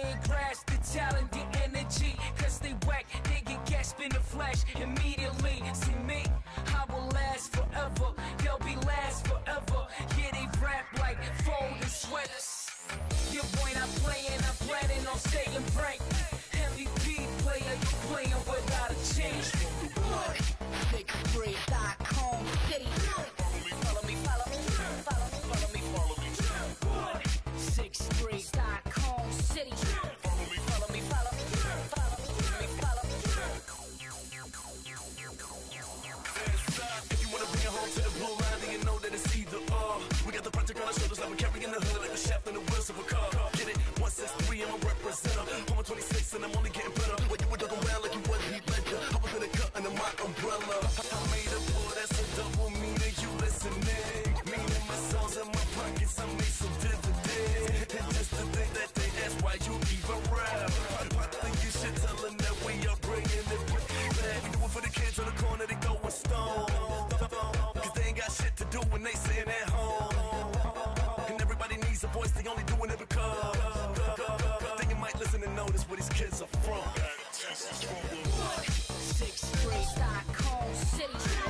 can't grasp the talent, the energy, cause they whack, they get gasped in the flesh immediately. See me, I will last forever, they'll be last forever. Yeah, they rap like folding sweaters. Yeah, when I play and I'm planning on staying bright. MVP player, you playing without a change. Look, BigFree.com City. Follow me, follow me, follow me, follow me, follow me, follow me. 63.com City. Follow me, follow me, follow me, follow me, follow me, follow me. If you wanna bring it home to the blue line, then you know that it's either or. We got the project on our shoulders like we're carrying the hood, like the shaft on the wheels of a car. Get it? 163, I'm a representer. I'm 26 and I'm only getting better. When you were talking around like you wasn't heat ledger, I was in a cut under my umbrella. I made a pull, that's a double meaning, you listening. Meaning my songs in my pockets, I made some dividends. And just to think that they ask why you even rap, I think you should tell them that we are bringing it back. We do it for the kids on the corner, they go with stone. Cause they ain't got shit to do when they sitting at home. And everybody needs a voice, they only doing it because listen and notice where these kids are from. 63.com City.